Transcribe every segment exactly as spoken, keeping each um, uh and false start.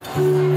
Terima kasih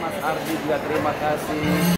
Mas Ardi juga, terima kasih.